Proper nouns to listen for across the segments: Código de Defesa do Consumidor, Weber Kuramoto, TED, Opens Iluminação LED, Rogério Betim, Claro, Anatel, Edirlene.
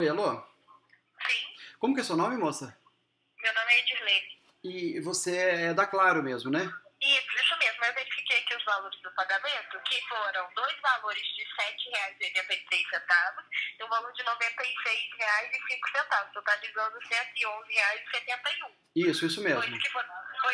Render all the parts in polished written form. Oi, alô? Sim. Como que é seu nome, moça? Meu nome é Edirlene. E você é da Claro mesmo, né? Isso mesmo. Eu verifiquei aqui os valores do pagamento, que foram dois valores de R$7,86 e um valor de R$96,05, totalizando R$111,71. Isso mesmo. Foi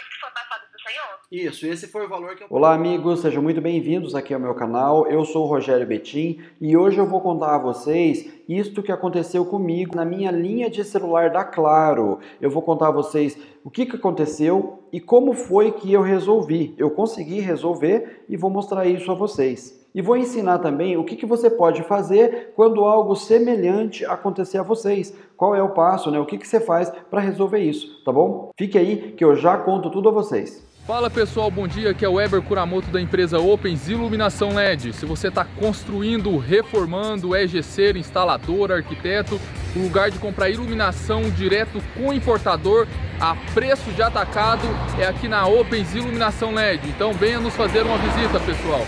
isso que foi passado do senhor? Isso, esse foi o valor que eu... Olá, amigos, sejam muito bem-vindos aqui ao meu canal. Eu sou o Rogério Betim e hoje eu vou contar a vocês isto que aconteceu comigo na minha linha de celular da Claro. Eu vou contar a vocês o que aconteceu e como foi que eu resolvi. Eu consegui resolver e vou mostrar isso a vocês. E vou ensinar também o que você pode fazer quando algo semelhante acontecer a vocês. Qual é o passo, né? O que você faz para resolver isso, tá bom? Fique aí que eu já conto tudo a vocês. Fala pessoal, bom dia, aqui é o Weber Kuramoto da empresa Opens Iluminação LED. Se você está construindo, reformando, é gesseiro, instalador, arquiteto, o lugar de comprar iluminação direto com o importador a preço de atacado é aqui na Opens Iluminação LED. Então venha nos fazer uma visita, pessoal.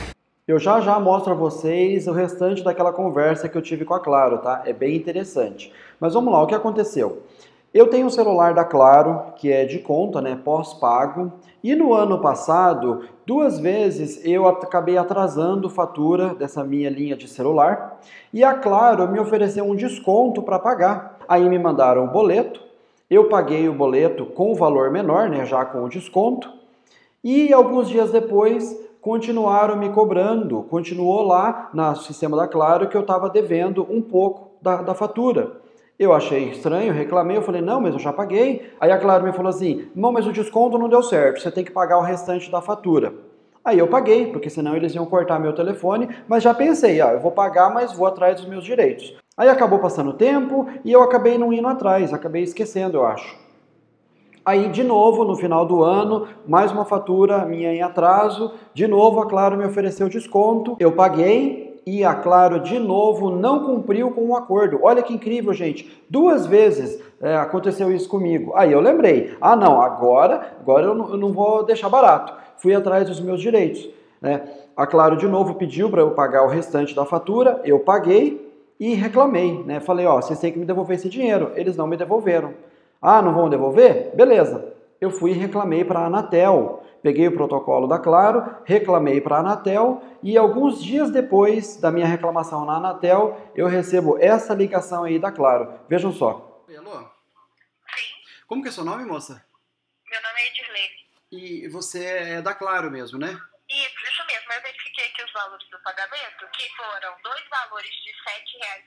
Eu já mostro a vocês o restante daquela conversa que eu tive com a Claro, tá? É bem interessante. Mas vamos lá, o que aconteceu? Eu tenho um celular da Claro, que é de conta, né? Pós-pago. E no ano passado, duas vezes eu acabei atrasando fatura dessa minha linha de celular. E a Claro me ofereceu um desconto para pagar. Aí me mandaram o boleto. Eu paguei o boleto com o valor menor, né? Já com o desconto. E alguns dias depois... continuaram me cobrando, continuou lá no sistema da Claro que eu estava devendo um pouco da fatura. Eu achei estranho, reclamei, eu falei, não, mas eu já paguei. Aí a Claro me falou assim, não, mas o desconto não deu certo, você tem que pagar o restante da fatura. Aí eu paguei, porque senão eles iam cortar meu telefone, mas já pensei, ah, eu vou pagar, mas vou atrás dos meus direitos. Aí acabou passando o tempo e eu acabei não indo atrás, acabei esquecendo, eu acho. Aí, de novo, no final do ano, mais uma fatura minha em atraso. De novo, a Claro me ofereceu desconto. Eu paguei e a Claro, de novo, não cumpriu com o acordo. Olha que incrível, gente. Duas vezes aconteceu isso comigo. Aí eu lembrei. Ah, não, agora eu não vou deixar barato. Fui atrás dos meus direitos, né? A Claro, de novo, pediu para eu pagar o restante da fatura. Eu paguei e reclamei, né? Falei, ó, vocês têm que me devolver esse dinheiro. Eles não me devolveram. Ah, não vão devolver? Beleza. Eu fui e reclamei para a Anatel. Peguei o protocolo da Claro, reclamei para a Anatel e alguns dias depois da minha reclamação na Anatel, eu recebo essa ligação aí da Claro. Vejam só. Oi, alô? Sim. Como que é seu nome, moça? Meu nome é Edirlene. E você é da Claro mesmo, né? Isso mesmo. Eu verifiquei aqui os valores do pagamento, que foram dois valores de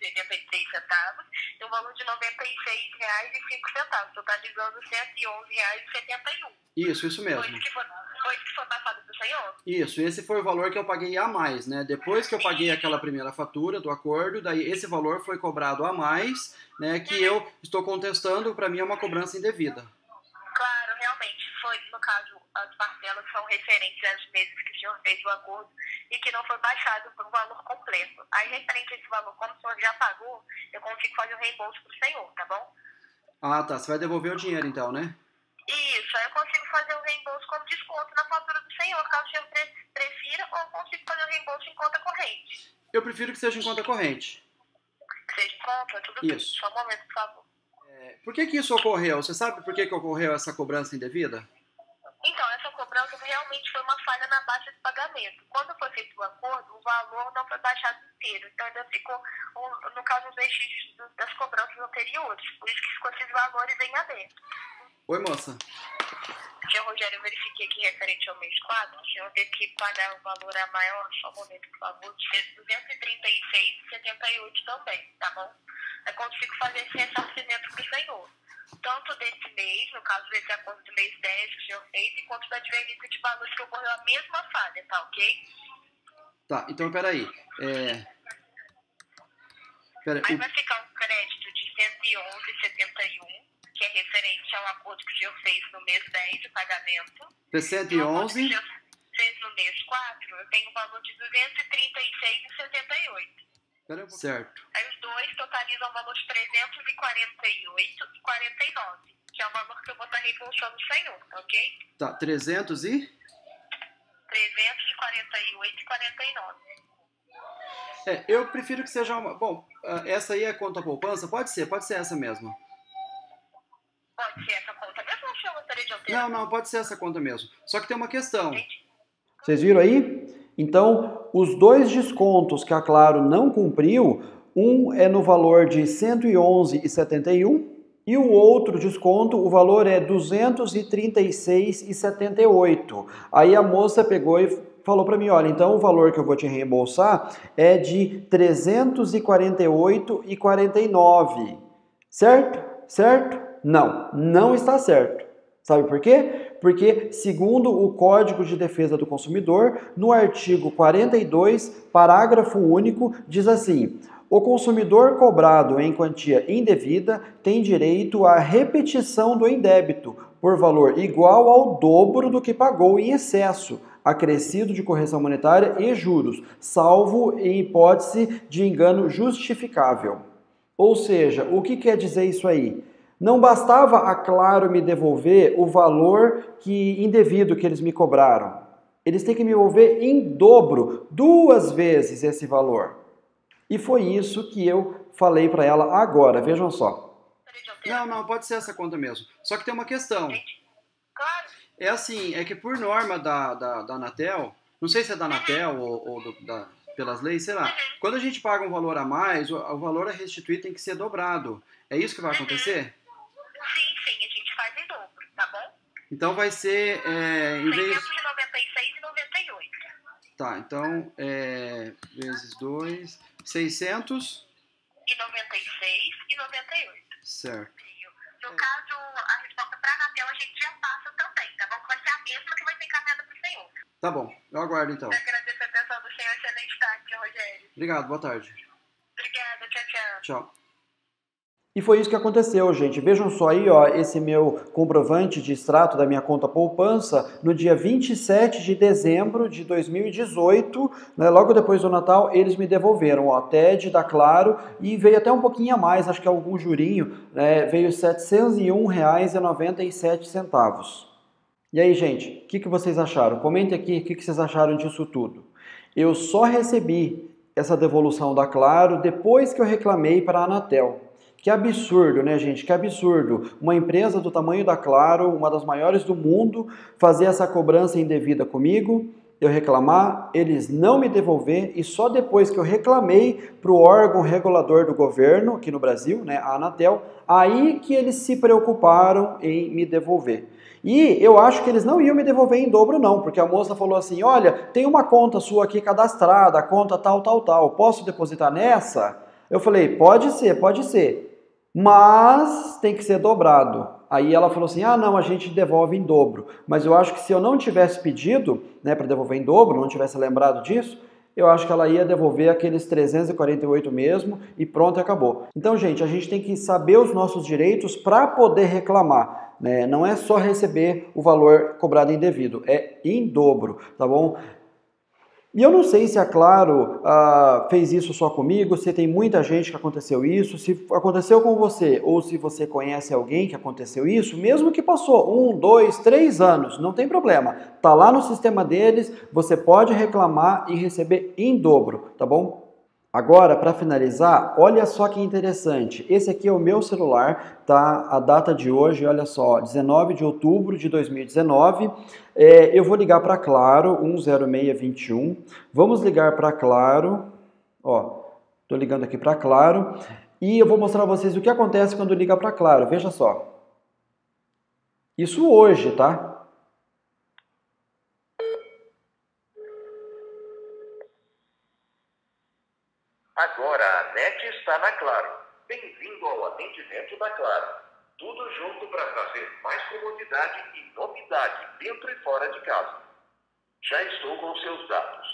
R$7,86 e um valor de R$96,05, totalizando R$111,71. Isso mesmo. Foi isso que foi passado do senhor? Isso, esse foi o valor que eu paguei a mais, né? Depois que eu paguei aquela primeira fatura do acordo, daí esse valor foi cobrado a mais, né? Que eu estou contestando, para mim é uma cobrança indevida. Claro, realmente, foi no caso... as parcelas são referentes aos meses que o senhor fez o acordo e que não foi baixado por um valor completo. Aí, referente a esse valor, como o senhor já pagou, eu consigo fazer o reembolso para o senhor, tá bom? Ah, tá. Você vai devolver o dinheiro, então, né? Isso. Aí eu consigo fazer o reembolso como desconto na fatura do senhor, caso o senhor prefira, ou consigo fazer o reembolso em conta corrente. Eu prefiro que seja em conta corrente. Que seja em conta? Tudo bem. Só um momento, por favor. Por que isso ocorreu? Você sabe por que ocorreu essa cobrança indevida? Então, essa cobrança realmente foi uma falha na baixa de pagamento. Quando foi feito o acordo, o valor não foi baixado inteiro. Então, ainda ficou, no caso, os vestígios das cobranças anteriores. Por isso que ficou esses valores bem abertos. Oi, moça. Senhor Rogério, eu verifiquei aqui referente ao mês 4. O senhor teve que pagar um valor a maior, só um momento, por favor, de R$236,78 também, tá bom? Eu consigo fazer esse ressarcimento para o senhor. Tanto desse mês, no caso desse acordo do mês 10 que o senhor fez, e quanto da advertência de valores que ocorreu a mesma falha, tá ok? Tá, então peraí. Aí vai ficar um crédito de R$111,71, que é referente ao acordo que o senhor fez no mês 10 de pagamento. R$111,00. O senhor fez no mês 4, eu tenho um valor de R$236,78. Certo. Aí os dois totalizam o valor de R$348,49, que é o valor que eu vou estar reembolsando o senhor, ok? Tá, 300 e? R$348,49. É, eu prefiro que seja uma... Bom, essa aí é a conta poupança? Pode ser essa mesmo. Pode ser essa conta mesmo ou eu gostaria de alterar? Não, não, pode ser essa conta mesmo. Só que tem uma questão. Vocês viram aí? Então, os dois descontos que a Claro não cumpriu, um é no valor de R$ 111,71 e o outro desconto, o valor é R$ 236,78. Aí a moça pegou e falou para mim, olha, então o valor que eu vou te reembolsar é de R$ 348,49. Certo? Certo? Não, não está certo. Sabe por quê? Porque, segundo o Código de Defesa do Consumidor, no artigo 42, parágrafo único, diz assim: o consumidor cobrado em quantia indevida tem direito à repetição do indébito, por valor igual ao dobro do que pagou em excesso, acrescido de correção monetária e juros, salvo em hipótese de engano justificável. Ou seja, o que quer dizer isso aí? Não bastava a Claro me devolver o valor indevido que eles me cobraram. Eles têm que me devolver em dobro, duas vezes esse valor. E foi isso que eu falei para ela agora, vejam só. Não, não, pode ser essa conta mesmo. Só que tem uma questão. É assim, é que por norma da Anatel, não sei se é da Anatel ou pelas leis, sei lá. Quando a gente paga um valor a mais, o valor a restituir tem que ser dobrado. É isso que vai acontecer? Sim, a gente faz em dobro, tá bom? Então vai ser... em vez... 696,98. Tá, então, vezes 2, 600... E 96,98. Certo. No caso, a resposta para a Anatel a gente já passa também, tá bom? Vai ser a mesma que vai ser encaminhada para o senhor. Tá bom, eu aguardo então. Eu agradeço a atenção do senhor, excelente tarde, Rogério. Obrigado, boa tarde. Obrigada, tchau, tchau. Tchau. E foi isso que aconteceu, gente. Vejam só aí, ó, esse meu comprovante de extrato da minha conta poupança no dia 27 de dezembro de 2018, né, logo depois do Natal, eles me devolveram, ó, TED da Claro, e veio até um pouquinho a mais, acho que algum jurinho, né, veio R$ 701,97. E aí, gente, o que vocês acharam? Comentem aqui o que vocês acharam disso tudo. Eu só recebi essa devolução da Claro depois que eu reclamei para a Anatel. Que absurdo, né, gente? Que absurdo. Uma empresa do tamanho da Claro, uma das maiores do mundo, fazer essa cobrança indevida comigo, eu reclamar, eles não me devolver, e só depois que eu reclamei para o órgão regulador do governo, aqui no Brasil, né, a Anatel, aí que eles se preocuparam em me devolver. E eu acho que eles não iam me devolver em dobro não, porque a moça falou assim, olha, tem uma conta sua aqui cadastrada, a conta tal, tal, tal, posso depositar nessa? Eu falei, pode ser. Mas tem que ser dobrado. Aí ela falou assim, ah não, a gente devolve em dobro. Mas eu acho que se eu não tivesse pedido, né, para devolver em dobro, não tivesse lembrado disso, eu acho que ela ia devolver aqueles 348 mesmo e pronto, acabou. Então, gente, a gente tem que saber os nossos direitos para poder reclamar, né? Não é só receber o valor cobrado indevido, é em dobro, tá bom? E eu não sei se a Claro fez isso só comigo, se tem muita gente que aconteceu isso, se aconteceu com você ou se você conhece alguém que aconteceu isso, mesmo que passou 1, 2, 3 anos, não tem problema. Tá lá no sistema deles, você pode reclamar e receber em dobro, tá bom? Agora, para finalizar, olha só que interessante, esse aqui é o meu celular, tá? A data de hoje, olha só, 19 de outubro de 2019, eu vou ligar para Claro, 10621, vamos ligar para Claro, ó, tô ligando aqui para Claro, e eu vou mostrar a vocês o que acontece quando liga para Claro, veja só, isso hoje, tá? Agora a NET está na Claro. Bem-vindo ao atendimento da Claro. Tudo junto para trazer mais comodidade e novidade dentro e fora de casa. Já estou com seus dados.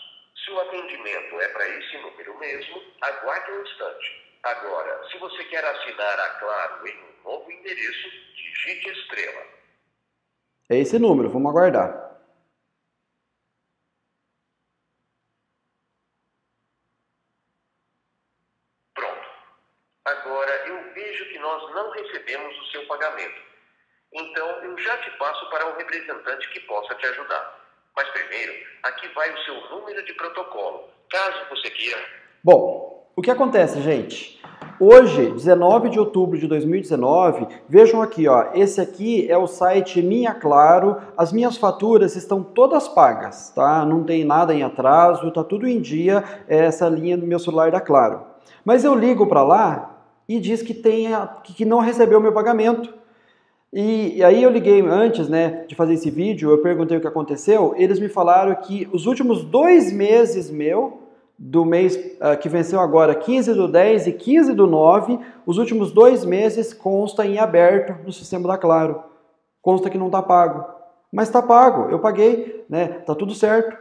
Se o atendimento é para esse número mesmo, aguarde um instante. Agora, se você quer assinar a Claro em um novo endereço, digite estrela. É esse número, vamos aguardar. Agora, eu vejo que nós não recebemos o seu pagamento. Então, eu já te passo para um representante que possa te ajudar. Mas primeiro, aqui vai o seu número de protocolo, caso você queira. Bom, o que acontece, gente? Hoje, 19 de outubro de 2019, vejam aqui, ó, esse aqui é o site Minha Claro, as minhas faturas estão todas pagas, tá? Não tem nada em atraso, tá tudo em dia, essa linha do meu celular da Claro. Mas eu ligo para lá e diz que não recebeu o meu pagamento. E aí eu liguei antes, né, de fazer esse vídeo, eu perguntei o que aconteceu, eles me falaram que os últimos 2 meses do mês que venceu agora, 15/10 e 15/9, os últimos 2 meses consta em aberto no sistema da Claro. Consta que não está pago. Mas está pago, eu paguei, né? Está tudo certo.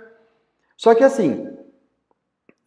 Só que assim,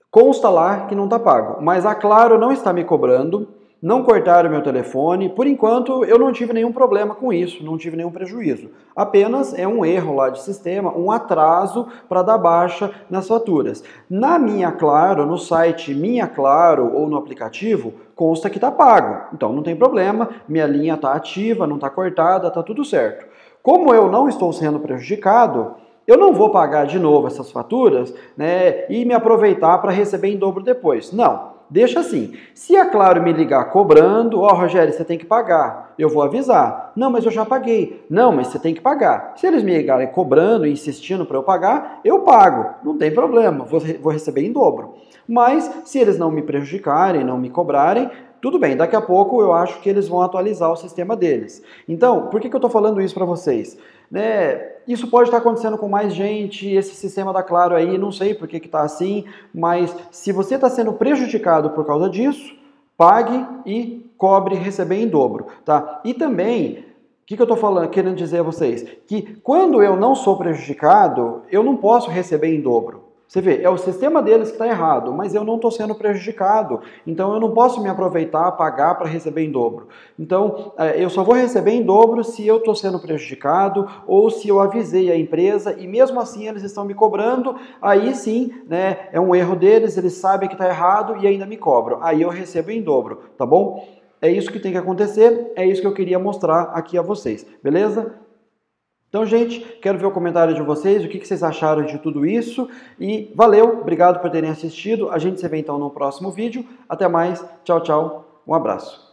consta lá que não está pago, mas a Claro não está me cobrando, não cortaram meu telefone. Por enquanto, eu não tive nenhum problema com isso, não tive nenhum prejuízo. Apenas é um erro lá de sistema, um atraso para dar baixa nas faturas. Na Minha Claro, no site Minha Claro ou no aplicativo, consta que está pago. Então não tem problema, minha linha está ativa, não está cortada, está tudo certo. Como eu não estou sendo prejudicado, eu não vou pagar de novo essas faturas, né, e me aproveitar para receber em dobro depois. Não. Deixa assim, se a Claro me ligar cobrando, ó, Rogério, você tem que pagar, eu vou avisar. Não, mas eu já paguei. Não, mas você tem que pagar. Se eles me ligarem cobrando e insistindo para eu pagar, eu pago, não tem problema, vou receber em dobro. Mas se eles não me prejudicarem, não me cobrarem, tudo bem, daqui a pouco eu acho que eles vão atualizar o sistema deles. Então, por que eu estou falando isso para vocês? Né, isso pode estar acontecendo com mais gente, esse sistema da Claro aí, não sei por que está assim, mas se você está sendo prejudicado por causa disso, pague e cobre receber em dobro, tá? E também, o que eu estou falando, querendo dizer a vocês? Que quando eu não sou prejudicado, eu não posso receber em dobro. Você vê, é o sistema deles que está errado, mas eu não estou sendo prejudicado, então eu não posso me aproveitar, pagar para receber em dobro. Então, eu só vou receber em dobro se eu estou sendo prejudicado ou se eu avisei a empresa e mesmo assim eles estão me cobrando, aí sim, né, é um erro deles, eles sabem que está errado e ainda me cobram, aí eu recebo em dobro, tá bom? É isso que tem que acontecer, é isso que eu queria mostrar aqui a vocês, beleza? Então, gente, quero ver o comentário de vocês, o que vocês acharam de tudo isso. E valeu, obrigado por terem assistido. A gente se vê então no próximo vídeo. Até mais, tchau, tchau, um abraço.